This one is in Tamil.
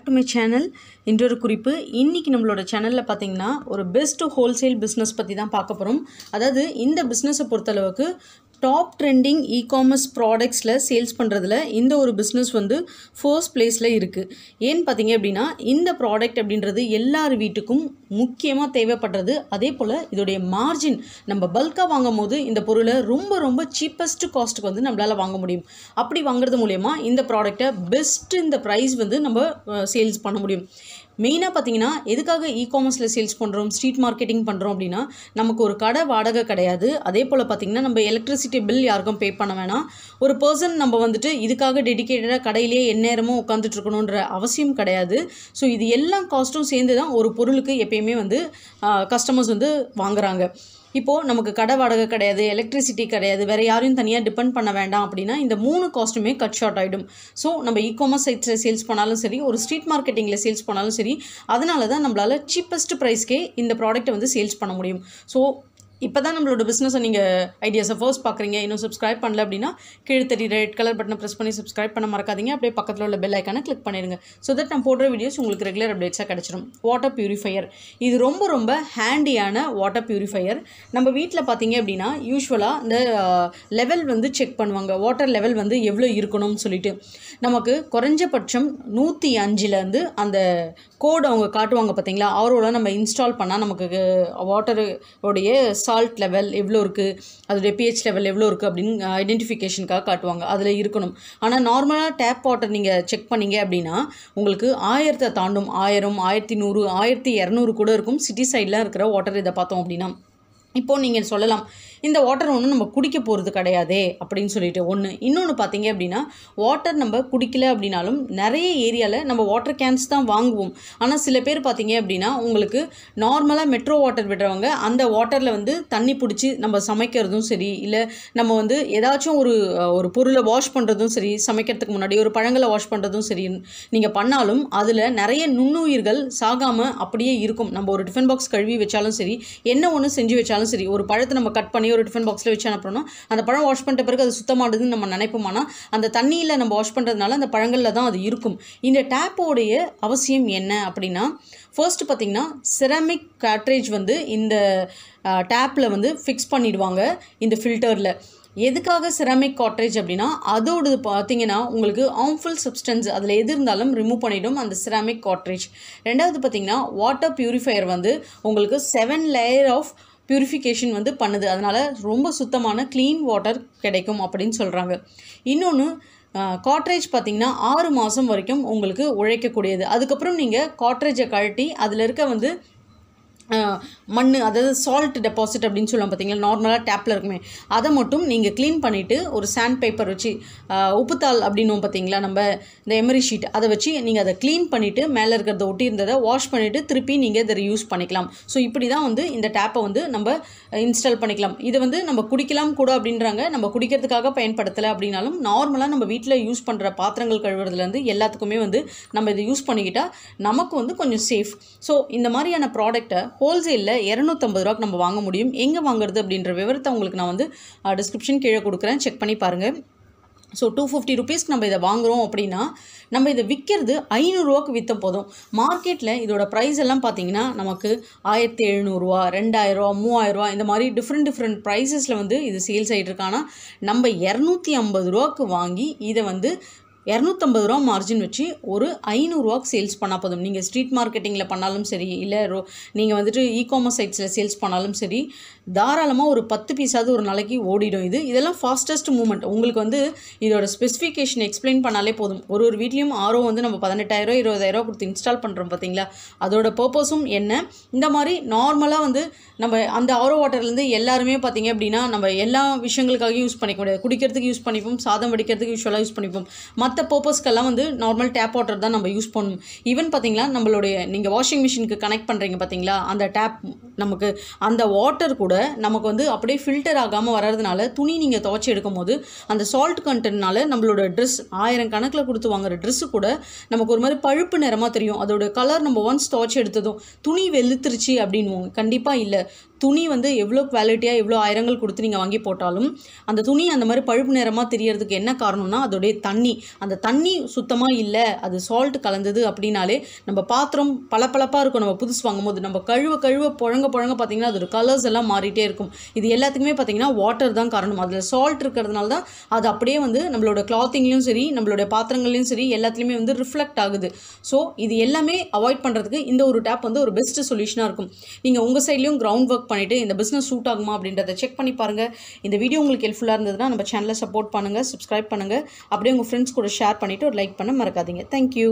back to my channel Indru Oru Kurippu இன்னைக்கு நம்மளோட சேனல்ல பாத்தீங்கன்னா ஒரு பெஸ்ட் ஹோல்சேல் பிசினஸ் பத்தி தான் பார்க்க போறோம் அதாவது இந்த பிசினஸை பொறுத்தளவுக்கு top trending e-commerce products sales पड़े ஒரு பிசினஸ் வந்து ஃபர்ஸ்ட் பிளேஸ்ல இருக்கு ஏன் பாத்தீங்க அப்படினா இந்த ப்ராடக்ட் அப்படிங்கிறது எல்லார் வீட்டுக்கும் முக்கியமா தேவைப்படுறது அதேபோல இதோட மார்ஜின் நம்ம பல்கா வாங்கும்போது இந்த பொருளை ரொம்ப ரொம்ப சீப்பஸ்ட் காஸ்ட்க்கு வந்து நம்மளால வாங்க முடியும் அப்படி வாங்குறது மூலமா இந்த ப்ராடக்ட்ட பெஸ்ட் இந்த பிரைஸ் வந்து நம்ம சேல்ஸ் பண்ண முடியும் मेन पाती ई-कॉमर्स सेल्स पड़ो स्ट्रीट मार्केटिंग पड़ो अब नमक और कड़ वाड़क कल पाती नम्बर एलेक्ट्रिसिटी बिल या पे पड़ना और पर्सन नम्बर वोट इक डेडिकेटा कड़े एम उटकण्यम कल कास्टों सर्दा और एपयुमें वो कस्टमर्स वो वांगरा இப்போ நமக்கு கட வாடகை கிடையாது எலக்ட்ரிசிட்டி கிடையாது வேற யாரையும் தனியா டிபெண்ட் பண்ண வேண்டாம் அப்படினா இந்த மூணு காஸ்டுமே கட் ஷார்ட் ஆயிடும் சோ நம்ம ஈ-காமர்ஸ் சைட்ல சேல்ஸ் பண்ணாலும் சரி ஒரு ஸ்ட்ரீட் மார்க்கெட்டிங்ல சேல்ஸ் பண்ணாலும் சரி அதனால தான் நம்மளால cheapest price-கே இந்த ப்ராடக்ட் வந்து சேல்ஸ் பண்ண முடியும் சோ இப்பதான் நம்மளோட பிசினஸ் நீங்க ஐடியாஸை ஃபர்ஸ்ட் பார்க்கறீங்க இன்னும் சப்ஸ்கிரைப் பண்ணல அப்படினா கீழ தெரிய ரெட் கலர் பட்டனை பிரஸ் பண்ணி சப்ஸ்கிரைப் பண்ண மறக்காதீங்க அப்படியே பக்கத்துல உள்ள பெல் ஐகானை கிளிக் பண்ணிடுங்க so that நான் போடுற வீடியோஸ் உங்களுக்கு ரெகுலர் அப்டேட்ஸா கிடைச்சிடும் வாட்டர் பியூரிஃபையர் இது ரொம்ப ரொம்ப ஹேண்டியான வாட்டர் பியூரிஃபையர் நம்ம வீட்ல பாத்தீங்க அப்படினா யூசுவலா இந்த லெவல் வந்து செக் பண்ணுவாங்க வாட்டர் லெவல் வந்து எவ்வளவு இருக்கணும்னு சொல்லிட்டு நமக்கு குறைஞ்சபட்சம் 105 ல இருந்து அந்த கோட் அவங்க காட்டுவாங்க பாத்தீங்களா அவரோட நம்ம இன்ஸ்டால் பண்ணா நமக்கு வாட்டர் உடைய salt level எவ்வளவு இருக்கு அதோட pH level எவ்வளவு இருக்கு அப்படிን ஐடென்டிஃபிகேஷன் காட்டுவாங்க அதுல இருக்கணும் ஆனா நார்மலா டேப் வாட்டர் நீங்க செக் பண்ணீங்க அப்படினா உங்களுக்கு 1000 ஐ தாண்டும் 1000 1100 1200 கூட இருக்கும் சிட்டி சைடுல இருக்கிற வாட்டர் இத பார்த்தோம் அப்படினா இப்போ நீங்க சொல்லலாம் இந்த வாட்டர் ஒண்ணு நம்ம குடிக்க போறது கிடையாதே அப்படினு சொல்லிட்டு ஒண்ணு இன்னொன்னு பாத்தீங்க அப்படினா வாட்டர் நம்ம குடிக்கல அப்படினாலும் நிறைய ஏரியால நம்ம வாட்டர் கேன்ஸ் தான் வாங்குவோம் ஆனா சில பேர் பாத்தீங்க அப்படினா உங்களுக்கு நார்மலா மெட்ரோ வாட்டர் விடுறவங்க அந்த வாட்டர்ல வந்து தண்ணி புடிச்சு நம்ம சமைக்கிறதும் சரி இல்ல நம்ம வந்து ஏதாச்சும் ஒரு பொருளை வாஷ் பண்றதும் சரி சமைக்கிறதுக்கு முன்னாடி ஒரு பழங்களை வாஷ் பண்றதும் சரி நீங்க பண்ணாலும் அதுல நிறைய நுண்ணுயிர்கள் சாகாம அப்படியே இருக்கும் நம்ம ஒரு டிஃபன் பாக்ஸ் கழுவி வெச்சாலும் சரி என்ன ஒன்னு செஞ்சு வெச்சா சரி ஒரு பழத்தை நம்ம கட் பண்ணி ஒரு டிஃபன் பாக்ஸ்ல வெச்சு அனுப்புறோம் அந்த பழம் வாஷ் பண்ணிட்ட பிறகு அது சுத்தமாடுதுன்னு நம்ம நினைப்போம்னா அந்த தண்ணியில நம்ம வாஷ் பண்றதனால அந்த பழங்கள்ல தான் அது இருக்கும் இந்த டேப் உடைய அவசியம் என்ன அப்படினா ஃபர்ஸ்ட் பாத்தீங்கன்னா செராமிக் கார்ட்ரேஜ் வந்து இந்த டேப்ல வந்து ஃபிக்ஸ் பண்ணிடுவாங்க இந்த ஃபில்டர்ல எதுக்காக செராமிக் கார்ட்ரேஜ் அப்படினா அதோடு பாத்தீங்கன்னா உங்களுக்கு ஹார்ம்ஃபுல் சப்ஸ்டன்ஸ் அதுல எது இருந்தாலும் ரிமூவ் பண்ணிடும் அந்த செராமிக் கார்ட்ரேஜ் இரண்டாவது பாத்தீங்கன்னா வாட்டர் பியூரிஃபையர் வந்து உங்களுக்கு 7 லேயர் ஆஃப் பியூரிஃபிகேஷன் வந்து பண்ணுது அதனால ரொம்ப சுத்தமான க்ளீன் வாட்டர் கிடைக்கும் அப்படினு சொல்றாங்க இன்னொன்னு கார்ட்ரேஜ் பாத்தீங்கன்னா 6 மாசம் வரைக்கும் உங்களுக்கு உழைக்க கூடியது அதுக்கு அப்புறம் நீங்க கார்ட்ரேஜை கழட்டி அதுல இருக்க வந்து மண்ணு அதாவது salt deposit அப்படினு சொல்லுவாங்க பாத்தீங்களா நார்மலா டேப்ல இருக்குமே அத மட்டும் நீங்க க்ளீன் பண்ணிட்டு ஒரு சாண்ட் பேப்பர் வச்சு உப்புதாள் அப்படினோம் பாத்தீங்களா நம்ம இந்த எமரி ஷீட் அத வச்சு நீங்க அத க்ளீன் பண்ணிட்டு மேல இருக்கறத ஒட்டி இருந்தத வாஷ் பண்ணிட்டு திருப்பி நீங்க இத ரியூஸ் பண்ணிக்கலாம் சோ இப்படி தான் வந்து இந்த டேப்பை வந்து நம்ம இன்ஸ்டால் பண்ணிக்கலாம் இது வந்து நம்ம குடிக்கலாம் கூட அப்படின்றாங்க நம்ம குடிக்கிறதுக்காக பயன்படுத்தல அப்படினாலும் நார்மலா நம்ம வீட்ல யூஸ் பண்ற பாத்திரங்கள் கழுவுறதுல இருந்து எல்லாத்துக்குமே வந்து நம்ம இத யூஸ் பண்ணிக்கிட்டா நமக்கு வந்து கொஞ்சம் சேஃப் சோ இந்த மாதிரியான ப்ராடக்ட் ஹோல்சேல்ல 250 ரூபாய்க்கு நம்ம வாங்க முடியும் எங்க வாங்குறது அப்படிங்கற விவரத்தை உங்களுக்கு நான் வந்து டிஸ்கிரிப்ஷன் கீழ கொடுக்கிறேன் செக் பண்ணி பாருங்க सो 250 रुपीस நம்ம இத வாங்குறோம் அப்படினா நம்ம இத விக்கிறது 500 ரூபாய்க்கு வித்த போறோம் மார்க்கெட்ல இதோட பிரைஸ் எல்லாம் பாத்தீங்கன்னா நமக்கு 1700 ரூபாய் 2000 ரூபாய் 3000 ரூபாய் இந்த மாதிரி डिफरेंट பிரைसेसல வந்து இது சேல்ஸ் ஆயிட்டு இருக்கானா நம்ம 250 ரூபாய்க்கு வாங்கி இத வந்து 250 ரூபாய் மார்ஜின் வச்சு ஒரு 500 ரூபாய்க்கு சேல்ஸ் பண்ணா போதும் நீங்க ஸ்ட்ரீட் மார்க்கெட்டிங்ல பண்ணாலும் சரி இல்ல நீங்க வந்துட்டு ஈ-காமர்ஸ் சைட்ஸ்ல சேல்ஸ் பண்ணாலும் சரி தாராளமா ஒரு 10 பீஸாவது ஒரு நாளைக்கு ஓடிடும் இது இதெல்லாம் ஃபாஸ்டஸ்ட் மூவ்மெண்ட் உங்களுக்கு வந்து இதோட ஸ்பெசிஃபிகேஷன் எக்ஸ்பிளைன் பண்ணாலே போதும் ஒரு வீட்லயும் ஆரோ வந்து நம்ம 18000 20000 கொடுத்து இன்ஸ்டால் பண்றோம் பாத்தீங்களா அதோட பர்பஸும் என்ன இந்த மாதிரி நார்மலா வந்து நம்ம அந்த ஆரோ வாட்டர்ல இருந்து எல்லாரும் பாத்தீங்க அப்படினா நம்ம எல்லா விஷயங்களுக்காக யூஸ் பண்ணிக்க முடியாது குடிக்கிறதுக்கு யூஸ் பண்ணிப்போம் சாதம் வடிக்கிறதுக்கு யூசுவலா யூஸ் பண்ணிப்போம் மத்த पर्पஸ்க்கெல்லாம் வந்து நார்மல் டேப் வாட்டர் தான் நம்ம யூஸ் பண்ணோம் ஈவன் பாத்தீங்களா நம்மளுடைய நீங்க வாஷிங் மெஷினுக்கு கனெக்ட் பண்றீங்க பாத்தீங்களா அந்த டேப் நமக்கு அந்த வாட்டர் கூட நமக்கு வந்து அப்படியே ஃபில்டர் ஆகாம வரதுனால துணி நீங்க துவைச்சு எடுக்கும்போது அந்த salt contentனால நம்மளோட Dress 1000 கணக்குல கொடுத்து வாங்குற Dress கூட நமக்கு ஒரு மாதிரி பழுப்பு நிறமா தெரியும் அதோட கலர் நம்ம ஒன்ஸ் துவைச்சு எடுத்ததும் துணி வெளுத்துருச்சு அப்படினும் கண்டிப்பா இல்ல துணி வந்து எவ்ளோ குவாலிட்டியா எவ்ளோ ஆயிரங்கள் கொடுத்து நீங்க வாங்கி போட்டாலும் அந்த துணி அந்த மாதிரி பழுப்பு நிறமா தெரியிறதுக்கு என்ன காரணம்னா அதோட தண்ணி அந்த தண்ணி சுத்தமா இல்ல அது salt கலந்தது அப்படினாலே நம்ம பாத்திரம் பளபளப்பா இருக்கும் நம்ம புதுசு வாங்கும்போது நம்ம கழுவ பொழங்க பாத்தீங்கன்னா அது கலர்ஸ் எல்லாம் மாறிட்டே இருக்கும் இது எல்லாத்துக்குமே பாத்தீங்கன்னா வாட்டர் தான் காரணம் அதுல salt இருக்குறதனால தான் அது அப்படியே வந்து நம்மளோட clothingலயும் சரி நம்மளோட பாத்திரங்கள்லயும் சரி எல்லாத்துலயுமே வந்து ரிஃப்ளெக்ட் ஆகுது சோ இது எல்லாமே அவாய்ட் பண்றதுக்கு இந்த ஒரு டாப் வந்து ஒரு பெஸ்ட் சொல்யூஷனா இருக்கும் நீங்க உங்க சைடுலயும் கிரவுண்ட் வர்க் பண்ணிட்டு இந்த business suit ஆகுமா அப்படின்றத செக் பண்ணி பாருங்க இந்த வீடியோ உங்களுக்கு ஹெல்ப்ஃபுல்லா இருந்ததுனா நம்ம சேனலை சப்போர்ட் பண்ணுங்க சப்ஸ்கிரைப் பண்ணுங்க அப்படியே உங்க फ्रेंड्स கூட ஷேர் பண்ணிட்டு ஒரு லைக் பண்ண மறக்காதீங்க थैंक यू